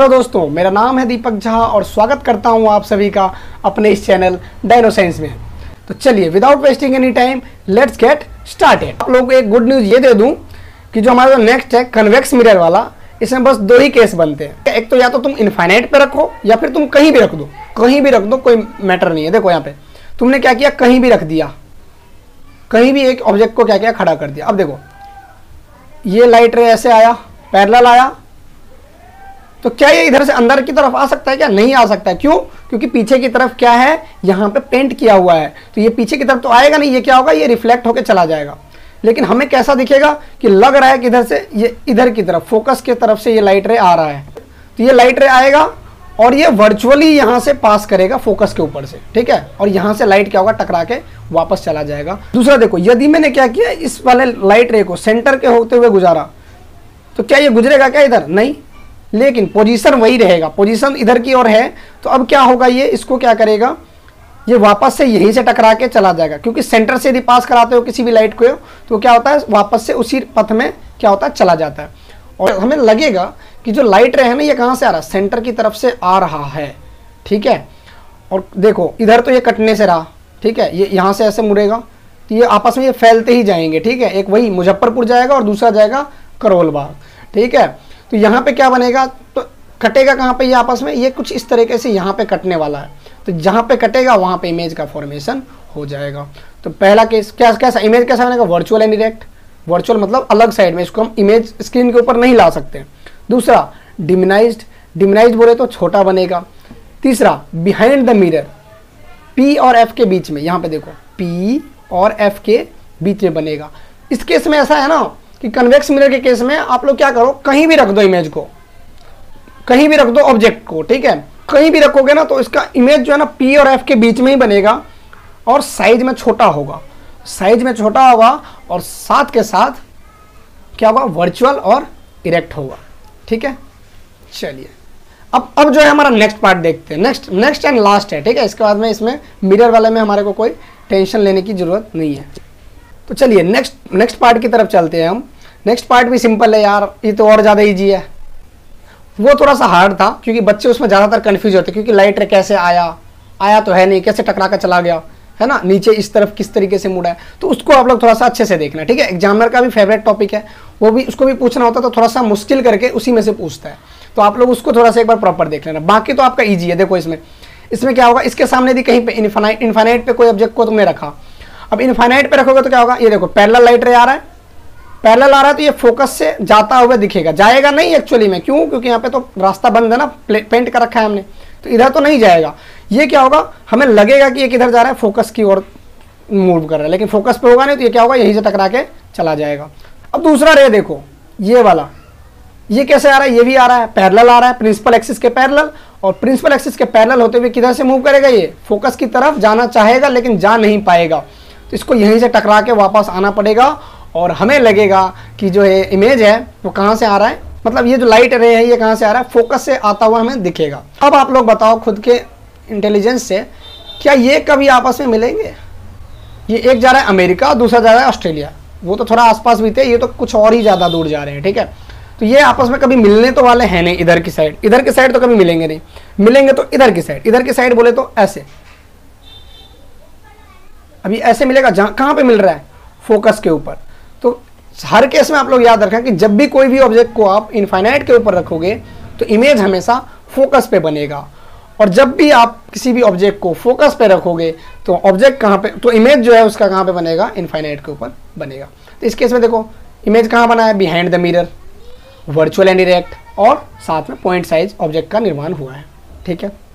तो दोस्तों, मेरा नाम है दीपक झा और स्वागत करता हूं आप सभी का अपने इस चैनल डायनोसाइंस में। तो चलिए without wasting any time let's get started. आप लोगों को एक गुड न्यूज़ ये दे दूं कि जो हमारा नेक्स्ट है कन्वेक्स मिरर वाला, इसमें बस दो ही केस बनते हैं। एक तो या तो तुम इन्फाइनाइट पे रखो या फिर तुम कहीं भी रख दो, कहीं भी रख दो, कोई मैटर नहीं है। देखो यहाँ पे तुमने क्या किया, कहीं भी रख दिया, कहीं भी एक ऑब्जेक्ट को क्या किया, खड़ा कर दिया। अब देखो ये लाइट रे ऐसे आया, पैरेलल आया, तो क्या ये इधर से अंदर की तरफ आ सकता है क्या? नहीं आ सकता है। क्यों? क्योंकि पीछे की तरफ क्या है, यहाँ पे पेंट किया हुआ है, तो ये पीछे की तरफ तो आएगा नहीं। ये क्या होगा, ये रिफ्लेक्ट होकर चला जाएगा। लेकिन हमें कैसा दिखेगा कि लग रहा है कि इधर से ये इधर की तरफ फोकस की तरफ से ये लाइट रे आ रहा है, तो ये लाइट रे आएगा और ये वर्चुअली यहाँ से पास करेगा फोकस के ऊपर से, ठीक है, और यहाँ से लाइट क्या होगा, टकरा के वापस चला जाएगा। दूसरा देखो, यदि मैंने क्या किया, इस वाले लाइट रे को सेंटर के होते हुए गुजारा, तो क्या ये गुजरेगा क्या इधर? नहीं, लेकिन पोजीशन वही रहेगा, पोजीशन इधर की ओर है। तो अब क्या होगा, ये इसको क्या करेगा, ये वापस से यहीं से टकरा के चला जाएगा। क्योंकि सेंटर से यदि पास कराते हो किसी भी लाइट को, तो क्या होता है, वापस से उसी पथ में क्या होता है, चला जाता है। और हमें लगेगा कि जो लाइट रे है ना, ये कहाँ से आ रहा है, सेंटर की तरफ से आ रहा है, ठीक है। और देखो इधर तो ये कटने से रहा, ठीक है, ये यहाँ से ऐसे मुड़ेगा, तो ये आपस में ये फैलते ही जाएंगे, ठीक है। एक वही मुजफ्फरपुर जाएगा और दूसरा जाएगा करोलबाग, ठीक है। तो यहाँ पे क्या बनेगा, तो कटेगा कहाँ पे ये आपस में, ये कुछ इस तरीके से यहाँ पे कटने वाला है, तो जहाँ पे कटेगा वहाँ पे इमेज का फॉर्मेशन हो जाएगा। तो पहला केस क्या, कैसा इमेज कैसा बनेगा, वर्चुअल एंड डायरेक्ट। वर्चुअल मतलब अलग साइड में, इसको हम इमेज स्क्रीन के ऊपर नहीं ला सकते। दूसरा डिमिनाइज्ड, डिमिनाइज्ड बोले तो छोटा बनेगा। तीसरा बिहाइंड द मिरर, पी और एफ के बीच में, यहाँ पे देखो पी और एफ के बीच में बनेगा। इस केस में ऐसा है ना कि कन्वेक्स मिरर के केस में आप लोग क्या करो, कहीं भी रख दो इमेज को, कहीं भी रख दो ऑब्जेक्ट को, ठीक है। कहीं भी रखोगे ना तो इसका इमेज जो है ना पी और एफ के बीच में ही बनेगा और साइज में छोटा होगा, साइज में छोटा होगा और साथ के साथ क्या होगा, वर्चुअल और इरेक्ट होगा, ठीक है। चलिए अब जो है हमारा नेक्स्ट पार्ट देखते हैं। नेक्स्ट एंड लास्ट है, ठीक है। इसके बाद में इसमें मिरर वाले में हमारे को कोई टेंशन लेने की ज़रूरत नहीं है। तो चलिए नेक्स्ट पार्ट की तरफ चलते हैं हम। नेक्स्ट पार्ट भी सिंपल है यार, ये तो और ज़्यादा ईजी है। वो थोड़ा सा हार्ड था क्योंकि बच्चे उसमें ज़्यादातर कन्फ्यूज होते, क्योंकि लाइट रे कैसे आया तो है नहीं, कैसे टकरा कर चला गया है ना, नीचे इस तरफ किस तरीके से मुड़ा है, तो उसको आप लोग थोड़ा सा अच्छे से देखना, ठीक है। एग्जामिनर का भी फेवरेट टॉपिक है, वो भी उसको भी पूछना होता है, तो थोड़ा सा मुश्किल करके उसी में से पूछता है, तो आप लोग उसको थोड़ा सा एक बार प्रॉपर देख लेना। बाकी तो आपका ईजी है। देखो इसमें क्या होगा, इसके सामने यदि कहीं पे इन्फाइनाइट पे कोई ऑब्जेक्ट को तुमने रखा, अब इन्फाइनाइट पे रखोगे तो क्या होगा, ये देखो पैरेलल लाइट रे आ रहा है, पैरेलल आ रहा है, तो ये फोकस से जाता हुआ दिखेगा, जाएगा नहीं एक्चुअली में। क्यों? क्योंकि यहाँ पे तो रास्ता बंद है ना, पेंट कर रखा है हमने, तो इधर तो नहीं जाएगा। ये क्या होगा, हमें लगेगा कि ये किधर जा रहा है, फोकस की ओर मूव कर रहा है, लेकिन फोकस पे होगा नहीं, तो ये क्या होगा, यहीं से टकरा के चला जाएगा। अब दूसरा रे देखो, ये वाला, ये कैसे आ रहा है, ये भी आ रहा है, पैरेलल आ रहा है, प्रिंसिपल एक्सिस के पैरेलल, और प्रिंसिपल एक्सिस के पैरेलल होते हुए किधर से मूव करेगा, ये फोकस की तरफ जाना चाहेगा लेकिन जा नहीं पाएगा, तो इसको यहीं से टकरा के वापस आना पड़ेगा। और हमें लगेगा कि जो ये इमेज है वो कहाँ से आ रहा है, मतलब ये जो लाइट रे है ये कहाँ से आ रहा है, फोकस से आता हुआ हमें दिखेगा। अब आप लोग बताओ खुद के इंटेलिजेंस से, क्या ये कभी आपस में मिलेंगे? ये एक जा रहा है अमेरिका, दूसरा जा रहा है ऑस्ट्रेलिया, वो तो थोड़ा आसपास भी थे, ये तो कुछ और ही ज़्यादा दूर जा रहे हैं, ठीक है। तो ये आपस में कभी मिलने तो वाले हैं नहीं, इधर की साइड तो कभी मिलेंगे नहीं, मिलेंगे तो इधर की साइड बोले तो ऐसे, अभी ऐसे मिलेगा, जहाँ कहाँ पे मिल रहा है, फोकस के ऊपर। तो हर केस में आप लोग याद रखें कि जब भी कोई भी ऑब्जेक्ट को आप इनफाइनाइट के ऊपर रखोगे तो इमेज हमेशा फोकस पे बनेगा, और जब भी आप किसी भी ऑब्जेक्ट को फोकस पे रखोगे तो ऑब्जेक्ट कहाँ पे, तो इमेज जो है उसका कहाँ पे बनेगा, इनफाइनाइट के ऊपर बनेगा। तो इस केस में देखो इमेज कहाँ बना है, behind the mirror, virtual and direct, और साथ में पॉइंट साइज ऑब्जेक्ट का निर्माण हुआ है, ठीक है।